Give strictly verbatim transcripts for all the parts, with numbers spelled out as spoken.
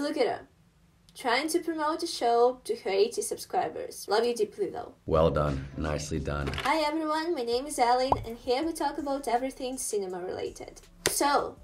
So look it up. Trying to promote the show to her eighty subscribers. Love you deeply, though. Well done. Nicely done. Hi, everyone. My name is Alin, and here we talk about everything cinema-related. So,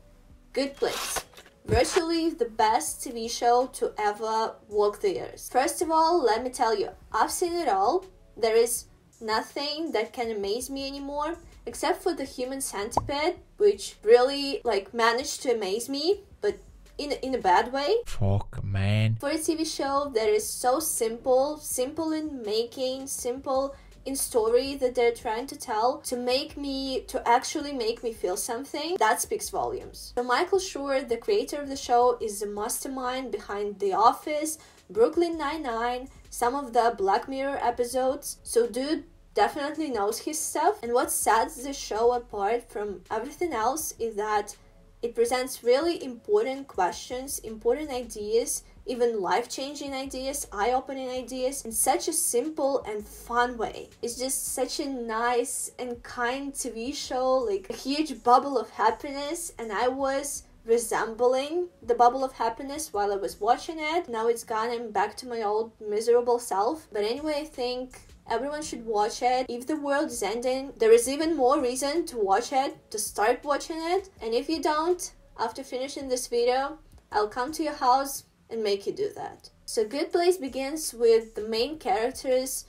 Good Place. Virtually the best T V show to ever walk the earth. First of all, let me tell you, I've seen it all. There is nothing that can amaze me anymore, except for the human centipede, which really, like, managed to amaze me, but in, in a bad way. Fuck, man. For a T V show that is so simple, simple in making, simple in story that they're trying to tell, to make me, to actually make me feel something, that speaks volumes. So Michael Schur, the creator of the show, is the mastermind behind The Office, Brooklyn Nine-Nine, some of the Black Mirror episodes, so dude definitely knows his stuff. And what sets the show apart from everything else is that it presents really important questions, important ideas, even life-changing ideas, eye-opening ideas, in such a simple and fun way. It's just such a nice and kind T V show, like a huge bubble of happiness, and I was resembling the bubble of happiness while I was watching it. Now it's gone, I'm back to my old miserable self. But anyway, I think everyone should watch it. If the world is ending, there is even more reason to watch it, to start watching it. And if you don't, after finishing this video, I'll come to your house and make you do that. So Good Place begins with the main characters,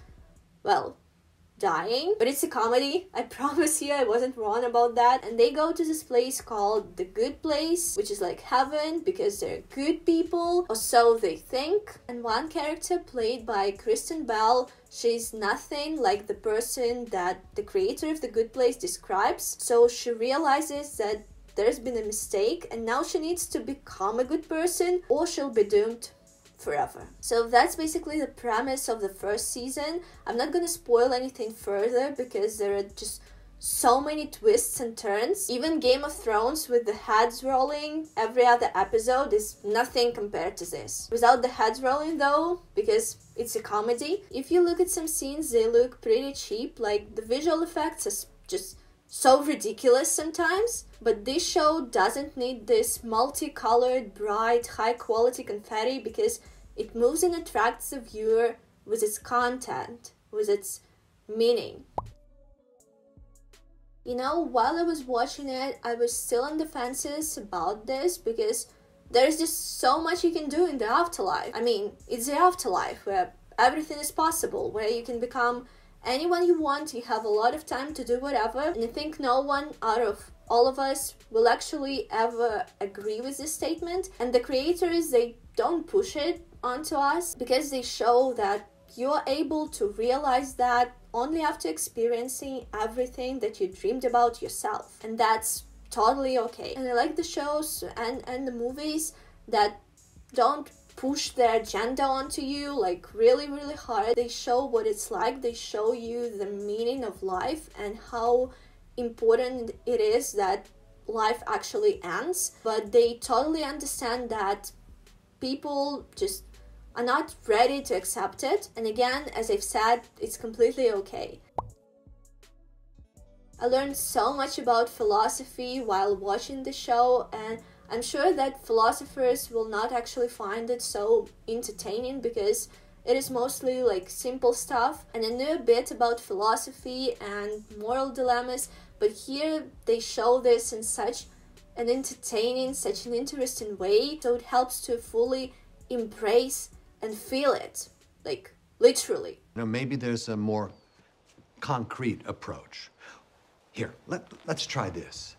well, dying, but it's a comedy. I promise you I wasn't wrong about that. And they go to this place called The Good Place, which is like heaven because they're good people, or so they think. And one character played by Kristen Bell, she's nothing like the person that the creator of The Good Place describes. So she realizes that there's been a mistake and now she needs to become a good person or she'll be doomed forever. So that's basically the premise of the first season. I'm not gonna spoil anything further because there are just so many twists and turns. Even Game of Thrones, with the heads rolling every other episode, is nothing compared to this. Without the heads rolling though, because it's a comedy. If you look at some scenes, they look pretty cheap, like the visual effects are just so ridiculous sometimes, but this show doesn't need this multicolored, bright, high-quality confetti because it moves and attracts the viewer with its content, with its meaning. You know, while I was watching it, I was still on the fences about this because there's just so much you can do in the afterlife. I mean, it's the afterlife where everything is possible, where you can become anyone you want, you have a lot of time to do whatever, and I think no one out of all of us will actually ever agree with this statement. And the creators, they don't push it onto us because they show that you're able to realize that only after experiencing everything that you dreamed about yourself, and that's totally okay. And I like the shows and, and the movies that don't push their agenda onto you like really really hard. They show what it's like, they show you the meaning of life and how important it is that life actually ends, but they totally understand that people just are not ready to accept it. And again, as I've said, it's completely okay. I learned so much about philosophy while watching the show, and I'm sure that philosophers will not actually find it so entertaining because it is mostly like simple stuff. And I knew a bit about philosophy and moral dilemmas, but here they show this in such an entertaining, such an interesting way, so it helps to fully embrace and feel it, like literally. Now maybe there's a more concrete approach. Here, let, let's try this.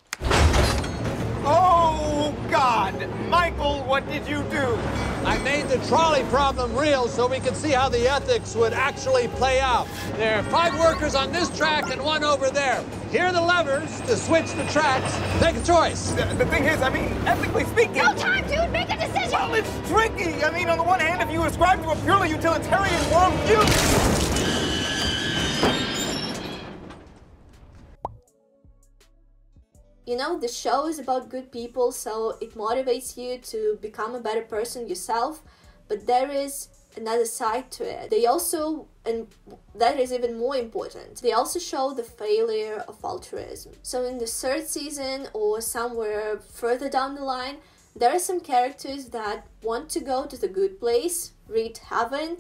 Oh, God! Michael, what did you do? I made the trolley problem real so we could see how the ethics would actually play out. There are five workers on this track and one over there. Here are the levers to switch the tracks. Make a choice. The, the thing is, I mean, ethically speaking... No time, dude! Make a decision! Well, it's tricky. I mean, on the one hand, if you ascribe to a purely utilitarian worldview... You know, the show is about good people, so it motivates you to become a better person yourself, but there is another side to it. They also, and that is even more important, they also show the failure of altruism. So in the third season or somewhere further down the line, there are some characters that want to go to the good place, read heaven,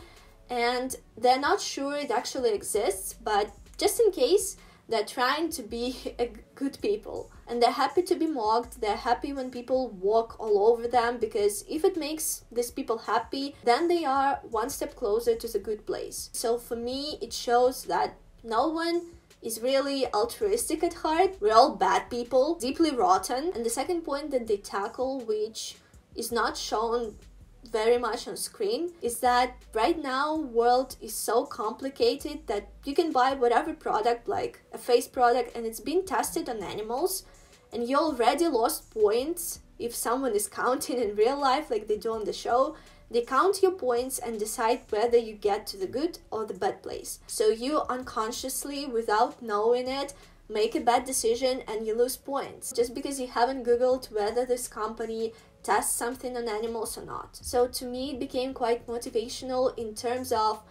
and they're not sure it actually exists, but just in case, they're trying to be a good people. And they're happy to be mocked, they're happy when people walk all over them, because if it makes these people happy, then they are one step closer to the good place. So for me, it shows that no one is really altruistic at heart. We're all bad people, deeply rotten. And the second point that they tackle, which is not shown very much on screen, is that right now world is so complicated that you can buy whatever product, like a face product, and it's been tested on animals, and you already lost points if someone is counting in real life like they do on the show. They count your points and decide whether you get to the good or the bad place. So you unconsciously, without knowing it, make a bad decision and you lose points just because you haven't Googled whether this company tests something on animals or not. So to me, it became quite motivational in terms of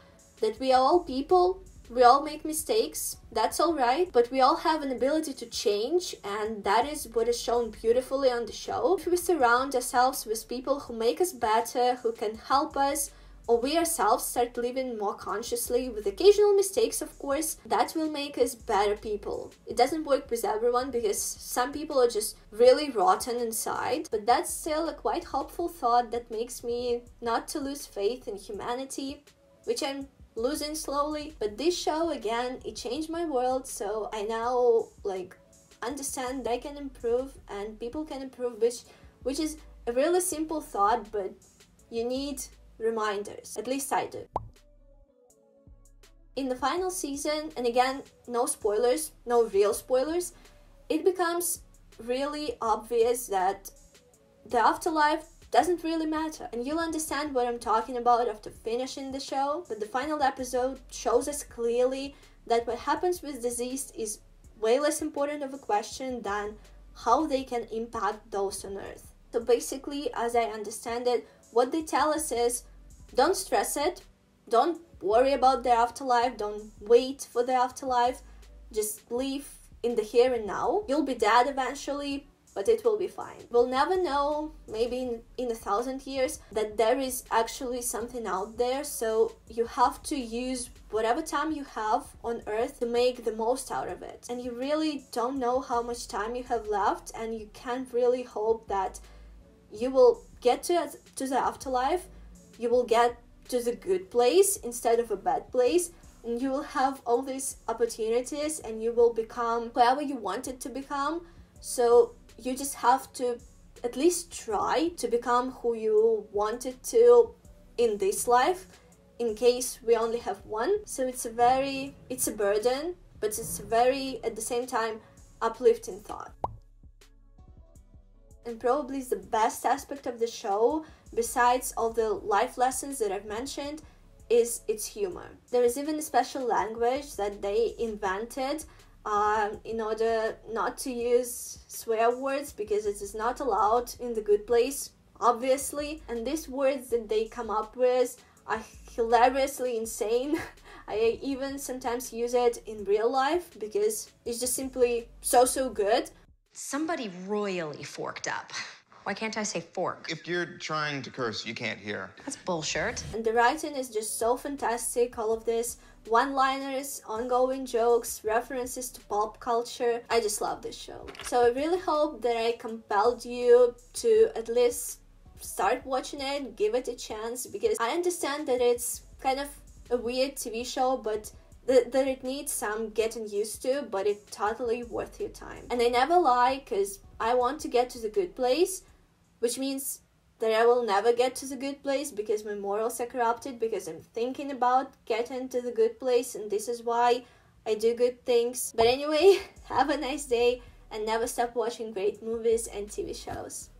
that we are all people, we all make mistakes, that's all right, but we all have an ability to change, and that is what is shown beautifully on the show. If we surround ourselves with people who make us better, who can help us, or we ourselves start living more consciously, with occasional mistakes of course, that will make us better people. It doesn't work with everyone because some people are just really rotten inside, but that's still a quite hopeful thought that makes me not to lose faith in humanity, which I'm losing slowly. But this show, again, it changed my world, so I now like understand that I can improve and people can improve, which, which is a really simple thought, but you need reminders, at least I do. In the final season, and again, no spoilers, no real spoilers, it becomes really obvious that the afterlife doesn't really matter, and you'll understand what I'm talking about after finishing the show. But the final episode shows us clearly that what happens with deceased is way less important of a question than how they can impact those on earth. So basically, as I understand it, what they tell us is, don't stress it, don't worry about the afterlife, don't wait for the afterlife, just live in the here and now. You'll be dead eventually, but it will be fine. We'll never know, maybe in, in a thousand years, that there is actually something out there, so you have to use whatever time you have on earth to make the most out of it. And you really don't know how much time you have left, and you can't really hope that you will get to, to the afterlife, you will get to the good place instead of a bad place, and you will have all these opportunities and you will become whoever you wanted to become. So you just have to at least try to become who you wanted to in this life, in case we only have one. So it's a very, it's a burden, but it's a very, at the same time, uplifting thought. And probably the best aspect of the show, besides all the life lessons that I've mentioned, is its humor. There is even a special language that they invented um, in order not to use swear words, because it is not allowed in the good place, obviously. And these words that they come up with are hilariously insane. I even sometimes use it in real life because it's just simply so, so good. Somebody royally forked up. Why can't I say fork? If you're trying to curse, you can't hear. That's bullshit. And the writing is just so fantastic, all of this. One-liners, ongoing jokes, references to pop culture. I just love this show. So I really hope that I compelled you to at least start watching it, give it a chance, because I understand that it's kind of a weird T V show, but that it needs some getting used to, but it's totally worth your time. And I never lie, because I want to get to the good place, which means that I will never get to the good place because my morals are corrupted, because I'm thinking about getting to the good place, and this is why I do good things. But anyway, have a nice day and never stop watching great movies and T V shows.